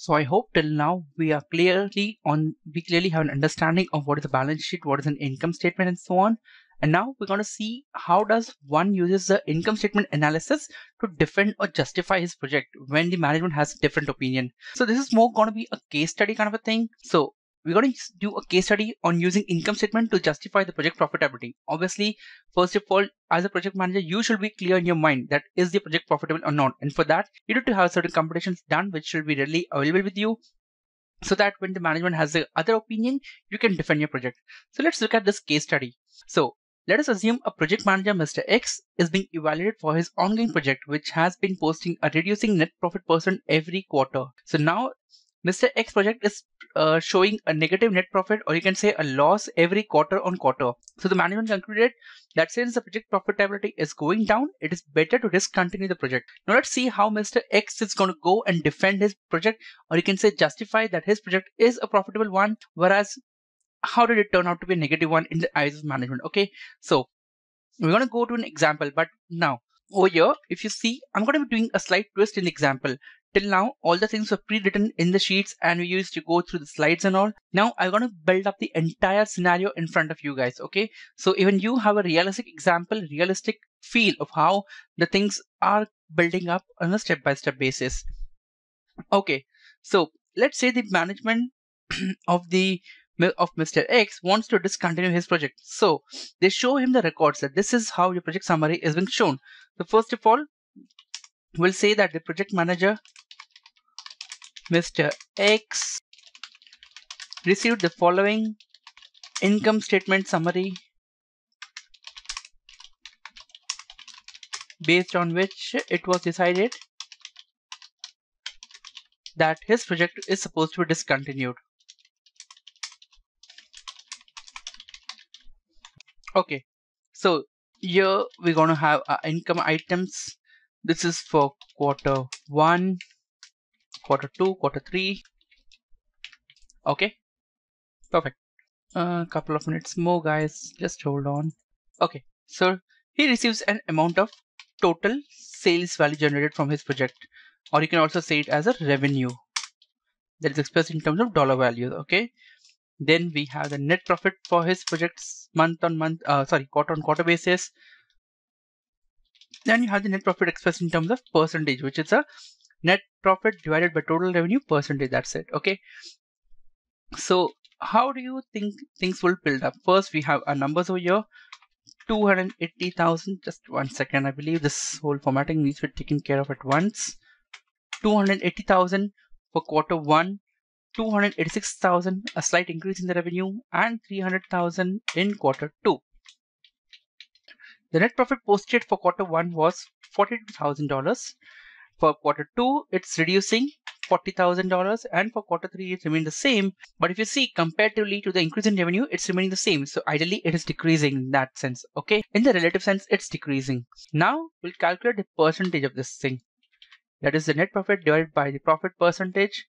So I hope till now we clearly have an understanding of what is a balance sheet, what is an income statement, and so on. And now we're going to see how does one uses the income statement analysis to defend or justify his project when the management has a different opinion. So this is more going to be a case study kind of a thing. So we're going to do a case study on using income statement to justify the project profitability. Obviously, first of all, as a project manager, you should be clear in your mind that is the project profitable or not. And for that, you need to have certain computations done which should be readily available with you, so that when the management has the other opinion, you can defend your project. So let's look at this case study. So let us assume a project manager, Mr. X, is being evaluated for his ongoing project, which has been posting a reducing net profit % every quarter. So now Mr. X project is showing a negative net profit, or you can say a loss, every quarter on quarter. So the management concluded that since the project profitability is going down, it is better to discontinue the project. Now let's see how Mr. X is going to go and defend his project, or you can say justify that his project is a profitable one, whereas how did it turn out to be a negative one in the eyes of management. Okay, so we're going to go to an example, but now over here, if you see, I'm going to be doing a slight twist in the example. Till now, all the things were pre-written in the sheets and we used to go through the slides and all. Now I'm going to build up the entire scenario in front of you guys. Okay, so even you have a realistic example, realistic feel of how the things are building up on a step-by-step basis. Okay, so let's say the management of Mr. X wants to discontinue his project. So they show him the records that this is how your project summary is being shown. So first of all, we'll say that the project manager, Mr. X, received the following income statement summary, based on which it was decided that his project is supposed to be discontinued. Okay, so here we're going to have our income items. This is for quarter 1, quarter 2, quarter 3. Okay, perfect. Couple of minutes more, guys. Just hold on. Okay, so he receives an amount of total sales value generated from his project, or you can also say it as a revenue that is expressed in terms of dollar value. Okay. Then we have the net profit for his projects month on month, quarter on quarter basis. Then you have the net profit expressed in terms of percentage, which is a net profit divided by total revenue percentage. That's it. Okay. So how do you think things will build up? First, we have our numbers over here, 280,000. Just one second. I believe this whole formatting needs to be taken care of at once. 280,000 for quarter one. 286,000, a slight increase in the revenue, and 300,000 in quarter 2. The net profit posted for quarter 1 was $42,000. For quarter 2, it's reducing $40,000, and for quarter 3, it remains the same. But if you see, comparatively to the increase in revenue, it's remaining the same. So ideally, it is decreasing in that sense. Okay, in the relative sense, it's decreasing. Now we'll calculate the percentage of this thing. That is the net profit divided by the profit percentage.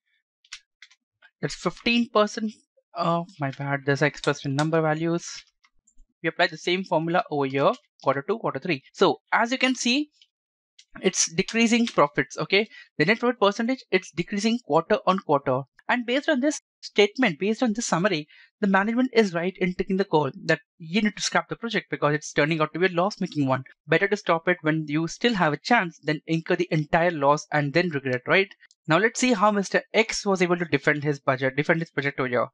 That's 15%. Oh, my bad. This is expressed in number values. We apply the same formula over here, quarter 2, quarter 3. So as you can see, it's decreasing profits. Okay, the net profit percentage, it's decreasing quarter on quarter. And based on this statement, based on this summary, the management is right in taking the call that you need to scrap the project because it's turning out to be a loss-making one. Better to stop it when you still have a chance than incur the entire loss and then regret, right? Now let's see how Mr. X was able to defend his project over here.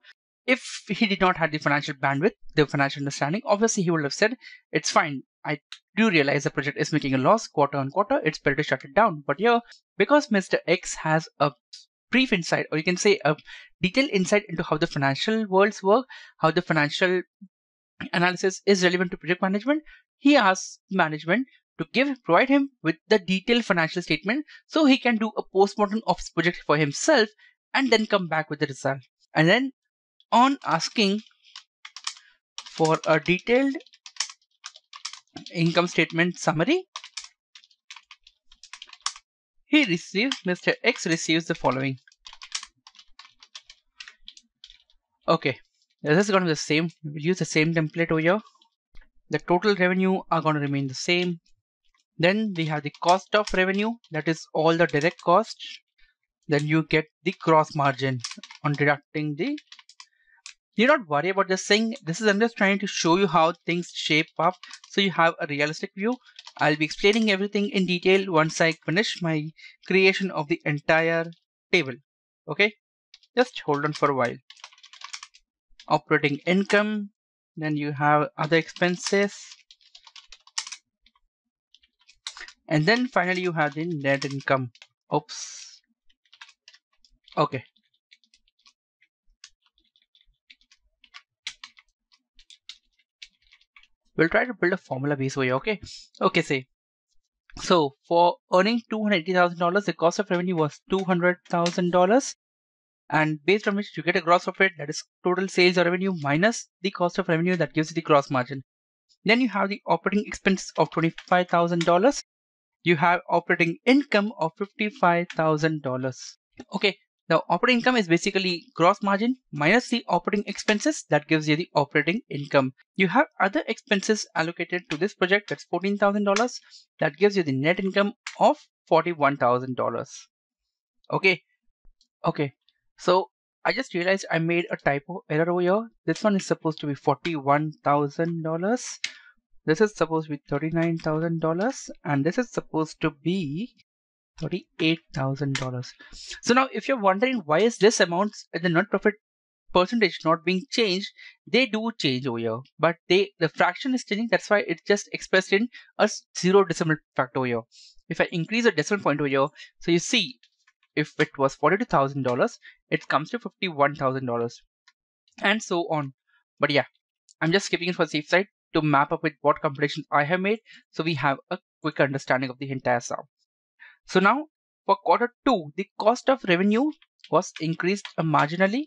If he did not have the financial bandwidth, the financial understanding, obviously he would have said, it's fine. I do realize the project is making a loss quarter on quarter. It's better to shut it down. But here, because Mr. X has a brief insight, or you can say a detailed insight into how the financial worlds work, how the financial analysis is relevant to project management, he asks management to provide him with the detailed financial statement so he can do a postmortem of his project for himself and then come back with the result. And then on asking for a detailed income statement summary, Mr. X receives the following. Okay, this is going to be the same. We'll use the same template over here. The total revenue are going to remain the same. Then we have the cost of revenue, that is all the direct cost. then you get the gross margin on deducting the. You don't worry about this thing. This is, I'm just trying to show you how things shape up so you have a realistic view. I'll be explaining everything in detail once I finish my creation of the entire table. Okay, just hold on for a while. Operating income, then you have other expenses, and then finally you have the net income. Oops. Okay. We'll try to build a formula based way, okay? Okay, say. So for earning $280,000, the cost of revenue was $200,000. And based on which you get a gross profit, that is total sales or revenue minus the cost of revenue, that gives you the gross margin. Then you have the operating expense of $25,000. You have operating income of $55,000. Okay, now operating income is basically gross margin minus the operating expenses, that gives you the operating income. You have other expenses allocated to this project, that's $14,000, that gives you the net income of $41,000. Okay. So I just realized I made a typo error over here. This one is supposed to be $41,000. This is supposed to be $39,000, and this is supposed to be $38,000. So now if you're wondering why is this amount, the net profit percentage, not being changed, they do change over here, but the fraction is changing. That's why it's just expressed in a zero decimal factor over here. If I increase a decimal point over here, so you see, if it was $42,000, it comes to $51,000 and so on. But yeah, I'm just skipping it for safe side to map up with what computations I have made, so we have a quick understanding of the entire sum. So now for Q2, the cost of revenue was increased marginally.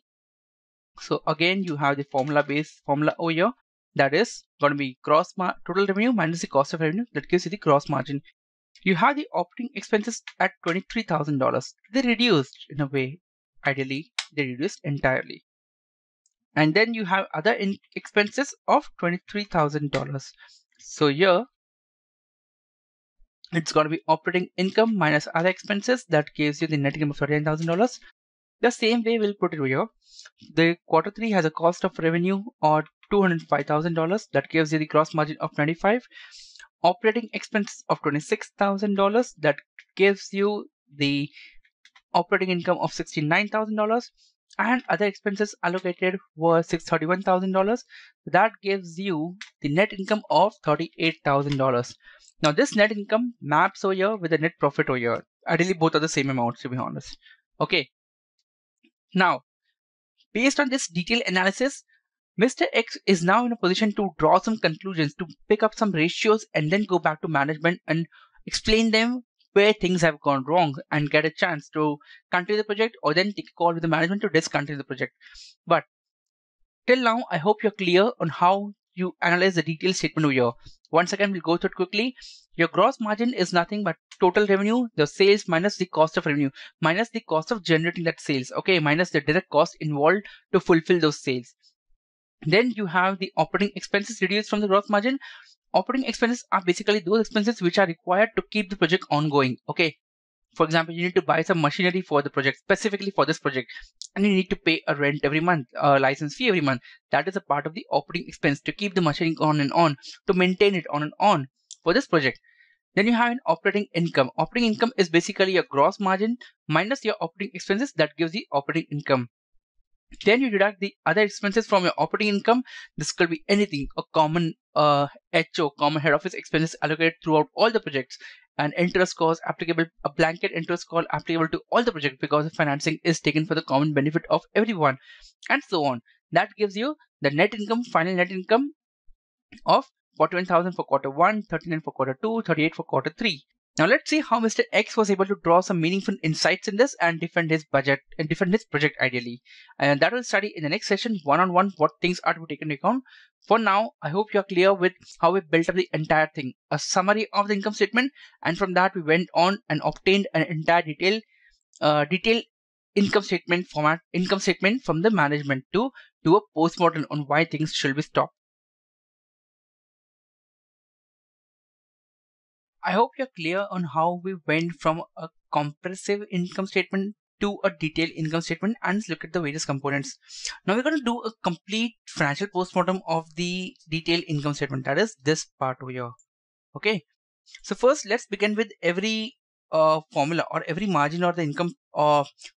So again, you have the formula over here, that is going to be total revenue minus the cost of revenue, that gives you the gross margin. You have the operating expenses at $23,000. They reduced in a way. Ideally, they reduced entirely. And then you have other expenses of $23,000. So here, it's going to be operating income minus other expenses. That gives you the net income of $39,000. The same way we'll put it here. The Q3 has a cost of revenue of $205,000. That gives you the gross margin of 25. Operating expenses of $26,000, that gives you the operating income of $69,000, and other expenses allocated were $631,000. That gives you the net income of $38,000. Now this net income maps over here with the net profit over here. Ideally both are the same amounts, to be honest. Okay. Now, based on this detailed analysis, Mr. X is now in a position to draw some conclusions, to pick up some ratios and then go back to management and explain them where things have gone wrong and get a chance to continue the project or then take a call with the management to discontinue the project. But till now, I hope you're clear on how you analyze the detailed statement over here. Once again, we'll go through it quickly. Your gross margin is nothing but total revenue, the sales minus the cost of revenue, minus the cost of generating that sales, okay, minus the direct cost involved to fulfill those sales. Then you have the operating expenses reduced from the gross margin. Operating expenses are basically those expenses which are required to keep the project ongoing. Okay. For example, you need to buy some machinery for the project, specifically for this project, and you need to pay a rent every month, a license fee every month. That is a part of the operating expense to keep the machinery on and on, to maintain it on and on for this project. Then you have an operating income. Operating income is basically your gross margin minus your operating expenses. That gives the operating income. Then you deduct the other expenses from your operating income. This could be anything, a common HO, common head office expenses allocated throughout all the projects, and interest cost applicable, a blanket interest call applicable to all the projects because the financing is taken for the common benefit of everyone, and so on. That gives you the net income, final net income of $41,000 for Q1, $39,000 for Q2, $38,000 for Q3. Now let's see how Mr. X was able to draw some meaningful insights in this and defend his budget and defend his project ideally. And that will study in the next session one-on-one what things are to be taken into account. For now, I hope you are clear with how we built up the entire thing. A summary of the income statement, and from that we went on and obtained an entire detailed income statement format, income statement from the management to do a postmortem on why things should be stopped. I hope you're clear on how we went from a comprehensive income statement to a detailed income statement and look at the various components. Now we're going to do a complete financial postmortem of the detailed income statement, that is this part over here. Okay, so first let's begin with every formula or every margin or the income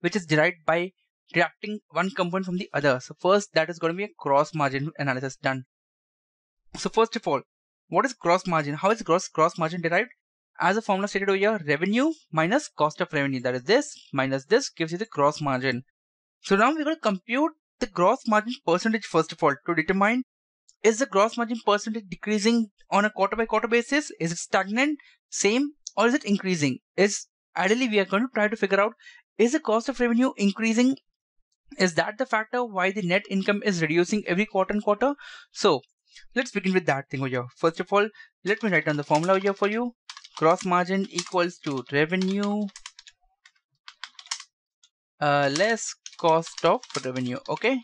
which is derived by deducting one component from the other. So first, that is going to be a gross margin analysis done. So first of all, what is gross margin? How is gross margin derived? As a formula stated over here, revenue minus cost of revenue, that is this minus this, gives you the gross margin. So now we're going to compute the gross margin percentage first of all to determine, is the gross margin percentage decreasing on a quarter by quarter basis? Is it stagnant, same, or is it increasing? Ideally we are going to try to figure out, is the cost of revenue increasing? Is that the factor why the net income is reducing every quarter and quarter? So let's begin with that thing over here. First of all, let me write down the formula over here for you. Gross margin equals to revenue less cost of revenue. Okay.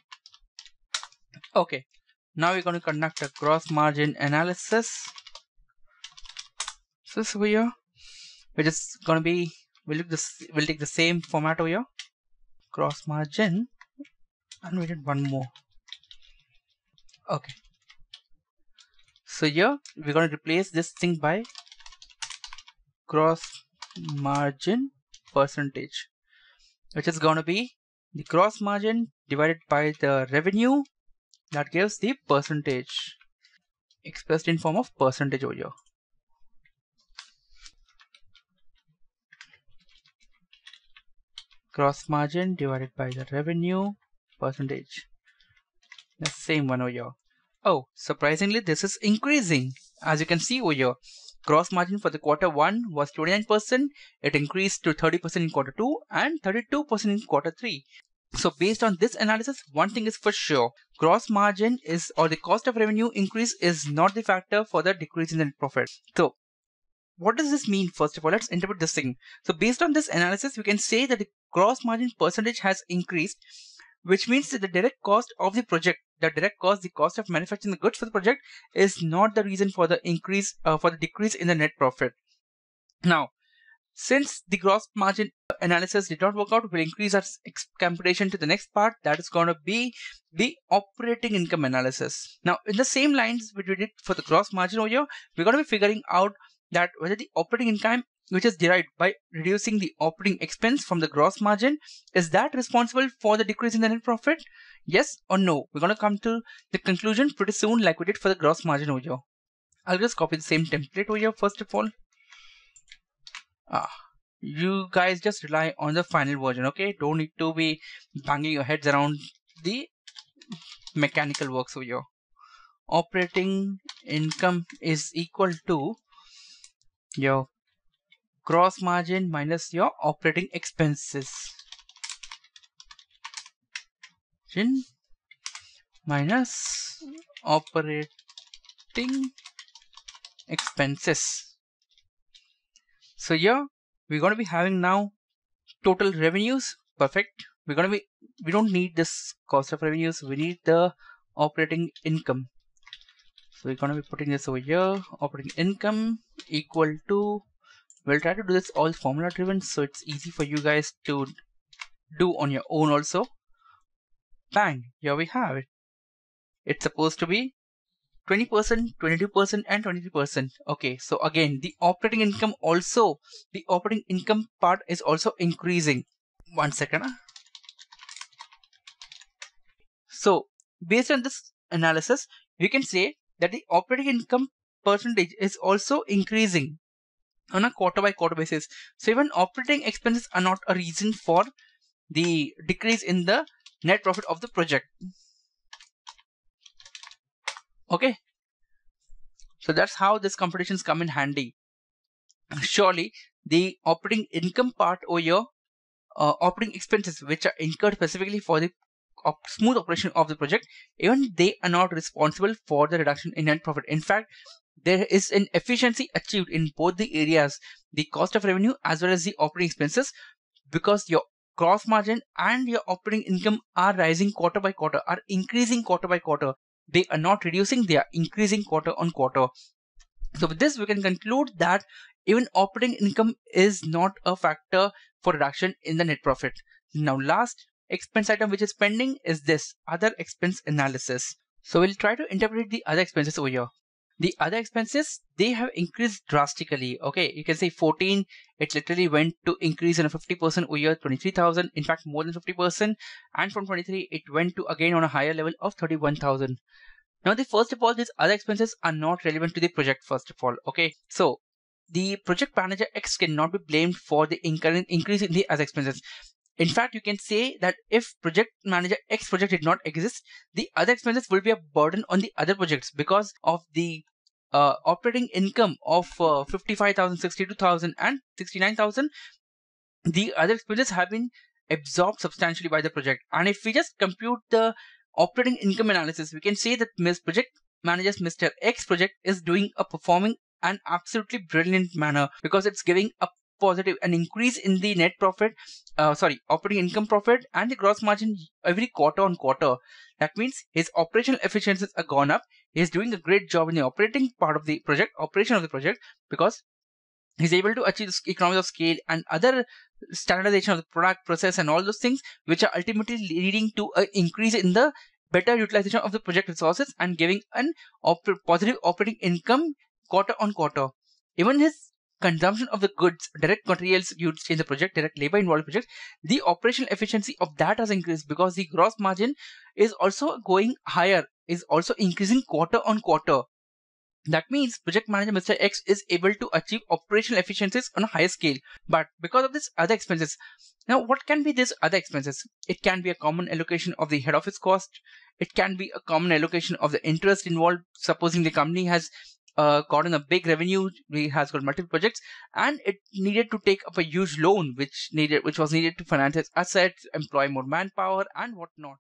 Okay. Now we're going to conduct a gross margin analysis. So this over here, which is going to be, we'll take the same format over here. Gross margin, and we did one more. Okay. So here we're going to replace this thing by gross margin percentage, which is going to be the gross margin divided by the revenue, that gives the percentage expressed in form of percentage over here. Gross margin divided by the revenue percentage, the same one over here. Oh, surprisingly, this is increasing. As you can see over here, gross margin for the quarter 1 was 29%. It increased to 30% in quarter 2 and 32% in quarter 3. So based on this analysis, one thing is for sure. Gross margin is, or the cost of revenue increase is not the factor for the decrease in the net profit. So what does this mean? First of all, let's interpret this thing. So based on this analysis, we can say that the gross margin percentage has increased, which means that the direct cost of the project, the direct cost, the cost of manufacturing the goods for the project, is not the reason for the increase, for the decrease in the net profit. Now, since the gross margin analysis did not work out, we'll increase our computation to the next part. That is going to be the operating income analysis. Now, in the same lines which we did for the gross margin over here, we're going to be figuring out that whether the operating income, which is derived by reducing the operating expense from the gross margin, is that responsible for the decrease in the net profit? Yes or no? We're going to come to the conclusion pretty soon, like we did for the gross margin over here. I'll just copy the same template over here first of all. You guys just rely on the final version, okay? Don't need to be banging your heads around the mechanical works over here. Operating income is equal to your gross margin minus your operating expenses minus operating expenses. So here we're going to be having now total revenues. Perfect. We're going to be, we don't need this cost of revenues, we need the operating income. So we're going to be putting this over here, operating income equal to, we'll try to do this all formula driven, so it's easy for you guys to do on your own also. Bang, here we have it. It's supposed to be 20%, 22% and 23%. Okay, so again, the operating income also, the operating income part is also increasing. One second. So based on this analysis, we can say that the operating income percentage is also increasing on a quarter by quarter basis. So even operating expenses are not a reason for the decrease in the net profit of the project. Okay, so that's how these computations come in handy. Surely the operating income part over here, operating expenses which are incurred specifically for the smooth operation of the project, even they are not responsible for the reduction in net profit. In fact, there is an efficiency achieved in both the areas, the cost of revenue as well as the operating expenses, because your gross margin and your operating income are rising quarter by quarter, are increasing quarter by quarter. They are not reducing, they are increasing quarter on quarter. So with this, we can conclude that even operating income is not a factor for reduction in the net profit. Now last expense item which is pending is this other expense analysis. So we'll try to interpret the other expenses over here. The other expenses, they have increased drastically. Okay, you can say 14, it literally went to increase on a 50% over here, 23,000, in fact more than 50%, and from 23 it went to again on a higher level of 31,000. Now the first of all, these other expenses are not relevant to the project first of all. Okay, so the project manager X cannot be blamed for the increase in the other expenses. In fact, you can say that if project manager X project did not exist, the other expenses will be a burden on the other projects because of the operating income of 55,000, 62,000 and 69,000. The other expenses have been absorbed substantially by the project. And if we just compute the operating income analysis, we can say that project managers Mr. X project is performing an absolutely brilliant manner because it's giving a positive, an increase in the net profit, operating income profit and the gross margin every quarter on quarter. That means his operational efficiencies are gone up. He is doing a great job in the operating part of the project, operation of the project, because he's able to achieve economies of scale and other standardization of the product, process and all those things, which are ultimately leading to an increase in the better utilization of the project resources and giving an positive operating income quarter on quarter. Even his consumption of the goods, direct materials used in the project, direct labor involved project, the operational efficiency of that has increased because the gross margin is also going higher, is also increasing quarter on quarter. That means project manager Mr. X is able to achieve operational efficiencies on a higher scale, but because of this other expenses. Now what can be this other expenses? It can be a common allocation of the head office cost. It can be a common allocation of the interest involved. Supposing the company has gotten a big revenue, we has got multiple projects, and it needed to take up a huge loan, which was needed to finance its assets, employ more manpower, and whatnot.